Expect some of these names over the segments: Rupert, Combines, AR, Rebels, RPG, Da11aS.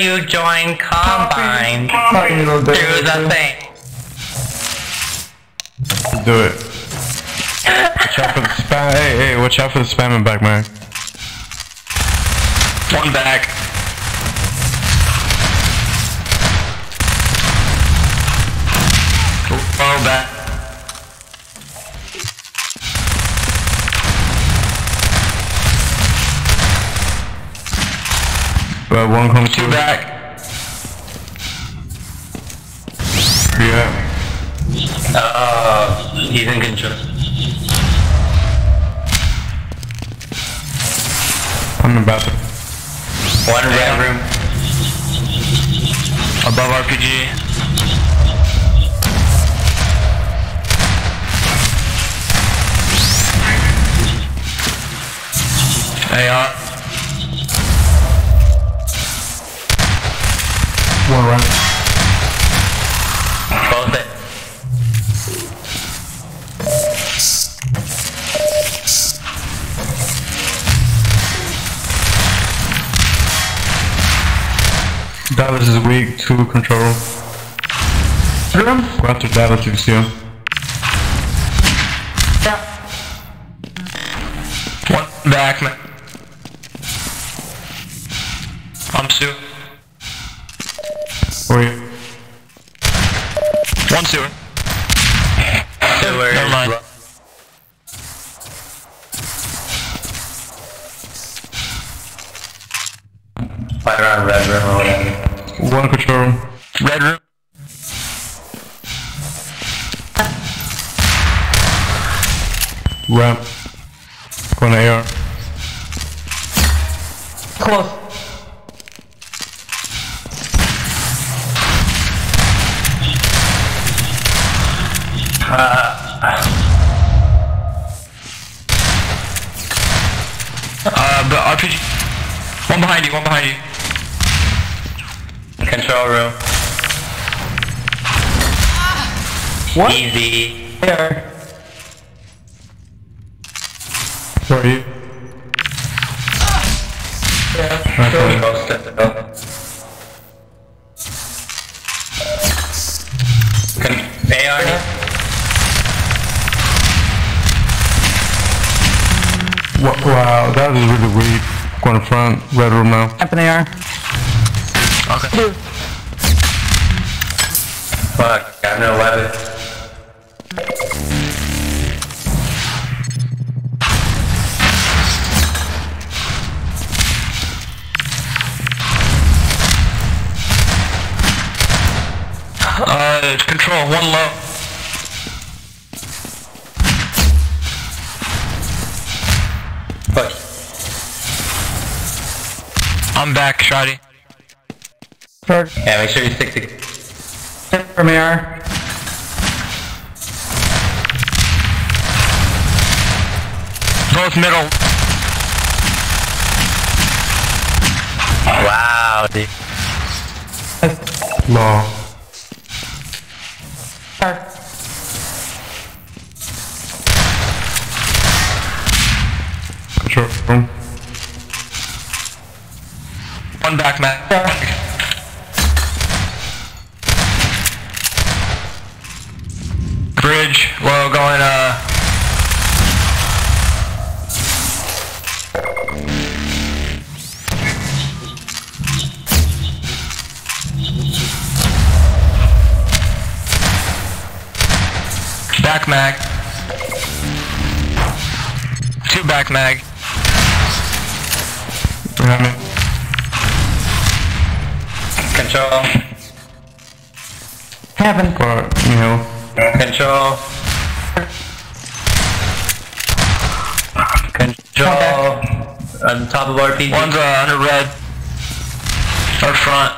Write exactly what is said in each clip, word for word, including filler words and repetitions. you join Combine through the thing. Do it. Watch out for the spam. Hey, hey, watch out for the spam and back, man. One back. Roll back. Well, one comes two back. Yeah. Uh, he's in control. I'm in the bathroom. One red room. Above R P G. Hey, uh. One run. Both it. Dallas is weak, two control. Go after Dallas if you see him. Yeah. One back, man. I'm Sue. Where are you? One sewer. Sewer. Never mind. Right around red room or whatever. One control room. Red room. Ramp. Go on A R. Close. Uh, the R P G. One behind you, one behind you. Control room. What? Easy. Where? Where are you? Yeah. They are here. Wow, that is really weak. Going in front, red room now. Up in A R. Okay. Fuck, got no weapon. Uh, control, one low. But I'm back, Shoddy. Yeah, make sure you stick to from A R. Both middle. Wow, dude. Long. No. Sure. Boom. One back, Matt. Yeah. Bridge, low, going, uh... back, mag. Two back, mag. Control. Heaven. Or, you know. Control. Control. On top of R P G. One's uh, under red. Or front.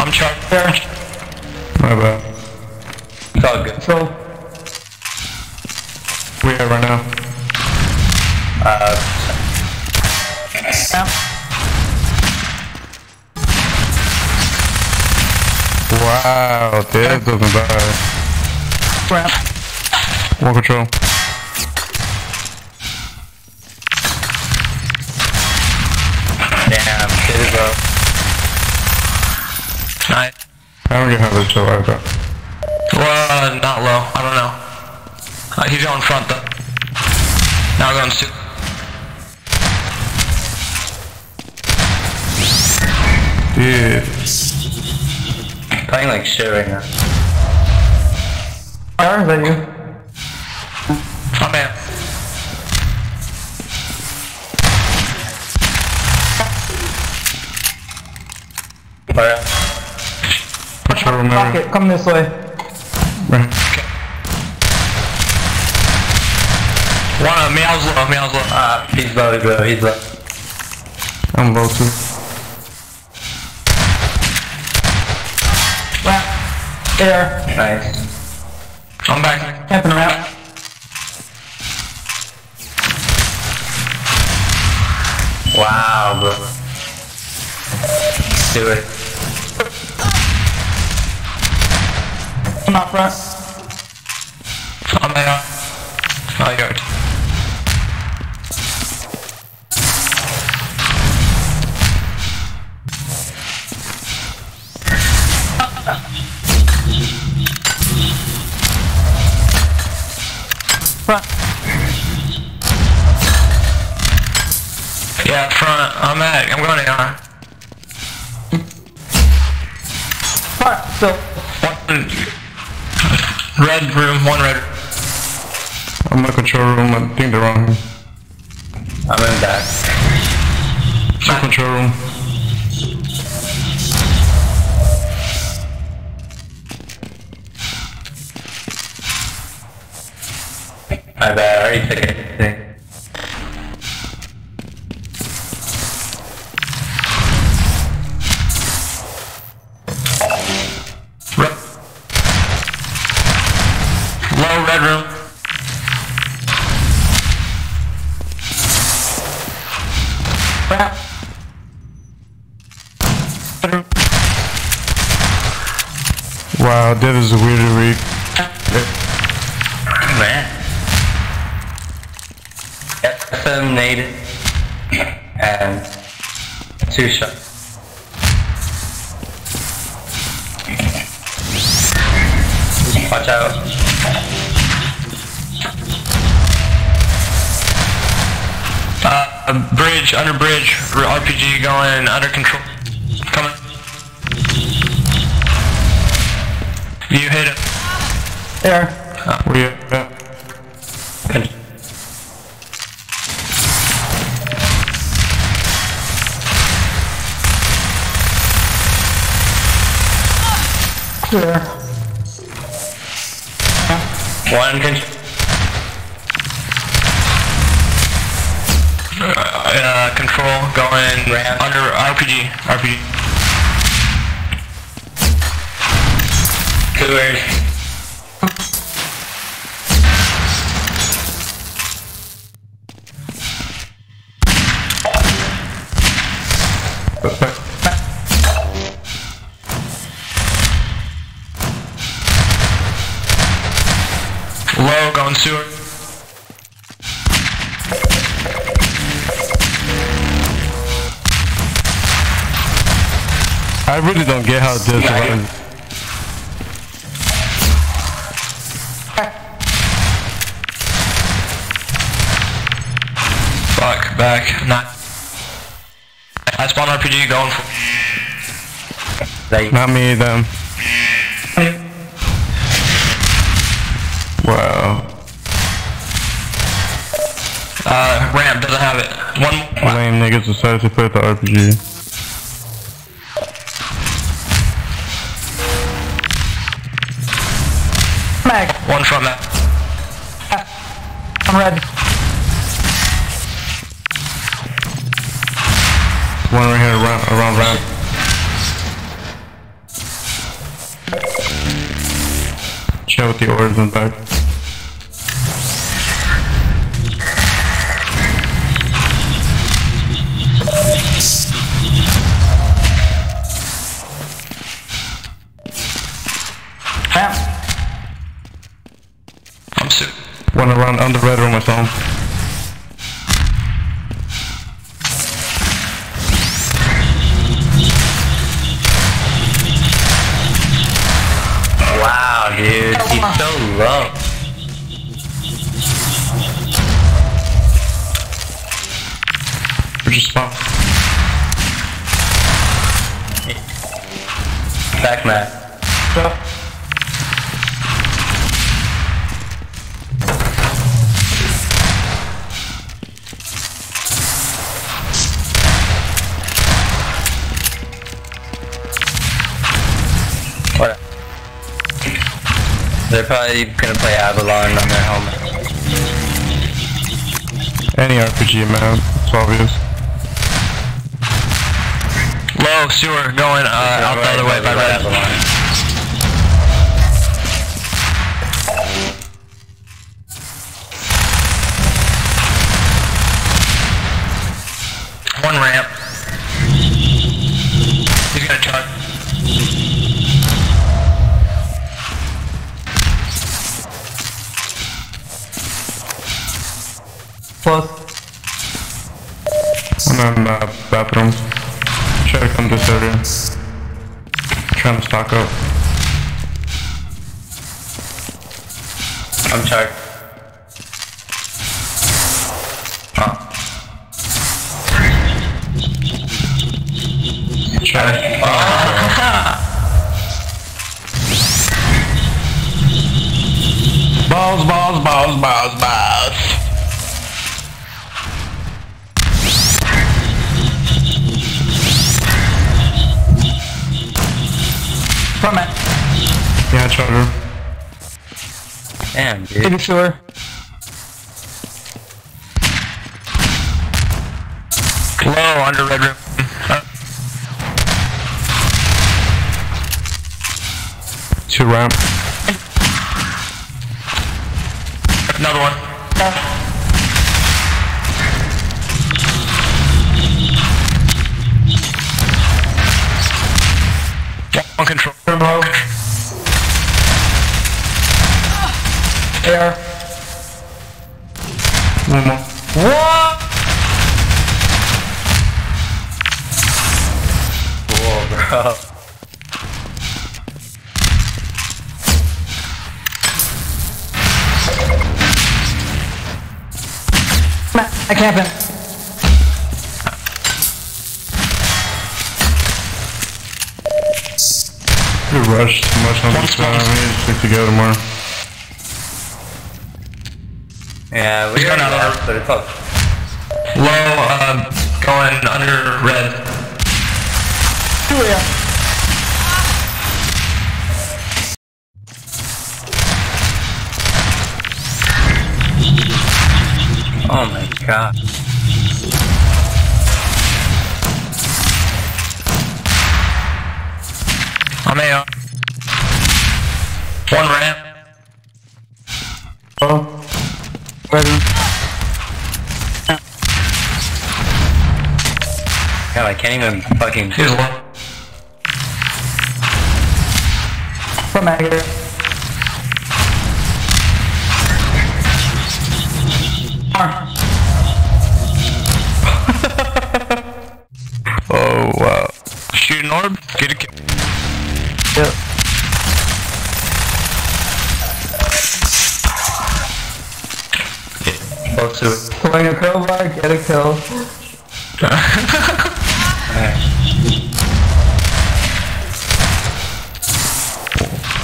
I'm charged. My bad. It's all good. So we are right now. Uh. Yeah. Wow, that doesn't die. Crap. One control. I'm gonna have this show like that. Well, uh, not low. I don't know. Uh, he's going front though. Now going soup. Dude. Playing like shit right now. Where is that you? I'm in. Where? Watch out, remember. Come this way. Okay. One of me, I was low, me, I was low. Ah, uh, he's low, he's low, he's low. I'm low too. There. Nice. I'm back. Camping around. Wow, bro. Let's do it. Come out front. I'm there. Oh, you're it. Front. Yeah, front. I'm at. I'm going A R. Front. So. One red room. One red. I'm in the control room. I think they're wrong. I'm in back. Two control room. I bet I already took everything. Low red room. Crap. Wow, that is a weird week. Man. Nated and two shots. Watch out. Uh, bridge, under bridge, R P G going under control. Coming. You hit it. There. Uh, We're yeah. Sure. One can. Uh, uh, control going ramp. Under R P G. R P G. Two airs. Perfect. Low, going sewer. I really don't get how this runs. Fuck, back, not. I spawn R P G, going for. Not me, them. Wow. Uh, ramp doesn't have it. One more. Lame niggas decided to put the R P G. Mag. One from that. I'm red. One right here around, around ramp. Check out the orders in back. I'm sick. One around under red room at home. which is small. Back mat. What? They're probably gonna play Avalon on their helmet. Any R P G, man. It's obvious. Low sewer going uh, out the other way by red. One ramp. He's gonna charge. Plus. I'm in the bathroom. Try to come to this area. Trying to stock up. I'm tired. Huh. Try to. Oh. Balls, balls, balls, balls, balls. From it. Yeah, charger. Damn, dude. Pretty sure. Low under red room. Uh. Two ramp. Another one. Uh. One control. Low. There. One more. What? Whoa, bro. I can't pin. We rushed too much on this time, we need to stick together more. Yeah, we are not on our, but it's close. Low, um, going under red. Here we are. Oh my god. I'm A R. One ramp. Oh. Ready. God, I can't even fucking do it. From out here. Oh, wow. Shoot an orb. Get a kill. Yep. Low. Swing a crowbar, get a kill.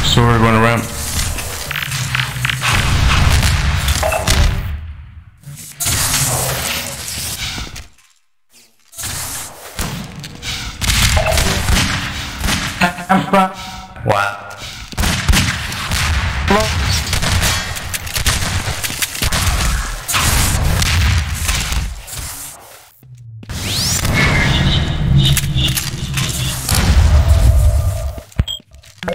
So we're going around. I'm front. Wow. Hello?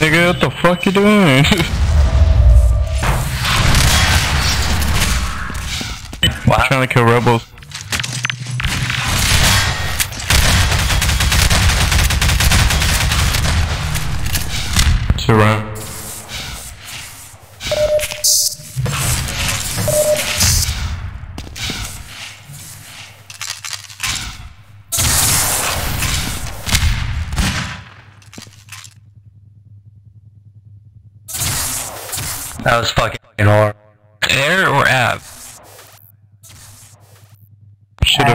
Nigga, what the fuck you doing? Wow. I'm trying to kill rebels. Two ramp. That was fucking hard. Air or Av? Should've